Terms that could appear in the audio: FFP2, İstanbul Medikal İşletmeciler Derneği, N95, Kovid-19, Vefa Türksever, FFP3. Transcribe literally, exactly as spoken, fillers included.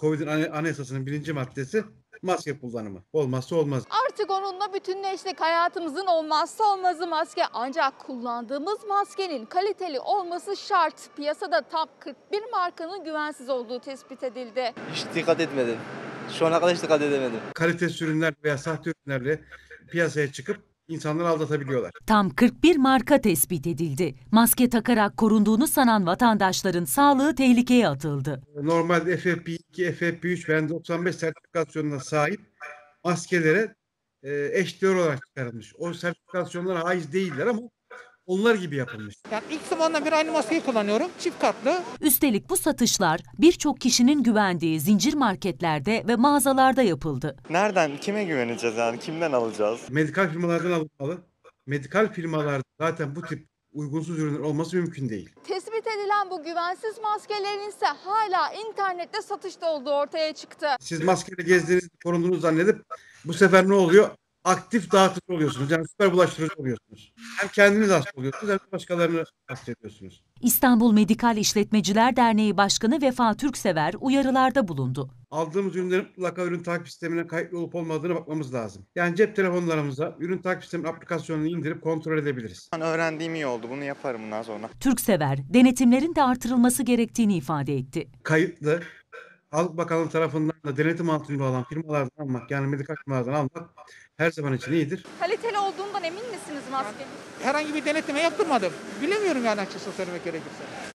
Covid'in anayasasının birinci maddesi maske kullanımı. Olmazsa olmaz. Artık onunla bütünleştik. Hayatımızın olmazsa olmazı maske. Ancak kullandığımız maskenin kaliteli olması şart. Piyasada tam kırk bir markanın güvensiz olduğu tespit edildi. Hiç dikkat etmedim. Şu ana kadar hiç dikkat edemedim. Kalitesiz ürünler veya sahte ürünlerle piyasaya çıkıp İnsanları aldatabiliyorlar. Tam kırk bir marka tespit edildi. Maske takarak korunduğunu sanan vatandaşların sağlığı tehlikeye atıldı. Normal F F P iki, F F P üç ve N doksan beş sertifikasyonuna sahip maskelere eş değer olarak çıkarılmış. O sertifikasyonlara haiz değiller ama onlar gibi yapılmış. Yani ilk zamandan beri aynı maskeyi kullanıyorum. Çift katlı. Üstelik bu satışlar birçok kişinin güvendiği zincir marketlerde ve mağazalarda yapıldı. Nereden, kime güveneceğiz yani? Kimden alacağız? Medikal firmalardan alınmalı. Medikal firmalarda zaten bu tip uygunsuz ürünler olması mümkün değil. Tespit edilen bu güvensiz maskelerin ise hala internette satışta olduğu ortaya çıktı. Siz maskeyle gezdiğiniz, korunduğunuzu zannedip bu sefer ne oluyor? Aktif dağıtıcı oluyorsunuz, yani süper bulaştırıcı oluyorsunuz. Hem kendiniz hasta oluyorsunuz hem başkalarını hasta ediyorsunuz. İstanbul Medikal İşletmeciler Derneği Başkanı Vefa Türksever uyarılarda bulundu. Aldığımız ürünlerin mutlaka ürün takip sistemine kayıtlı olup olmadığına bakmamız lazım. Yani cep telefonlarımıza ürün takip sistemi aplikasyonunu indirip kontrol edebiliriz. Öğrendiğim iyi oldu, bunu yaparım bundan sonra. Türksever, denetimlerin de artırılması gerektiğini ifade etti. Kayıtlı, Sağlık Bakanlığı tarafından da denetim altında olan firmalardan almak, yani medikal firmalardan almak her zaman için iyidir. Kaliteli olduğundan emin misiniz maskenin? Herhangi bir denetleme yaptırmadım. Bilemiyorum yani, açıkçası söylemek gerekirse.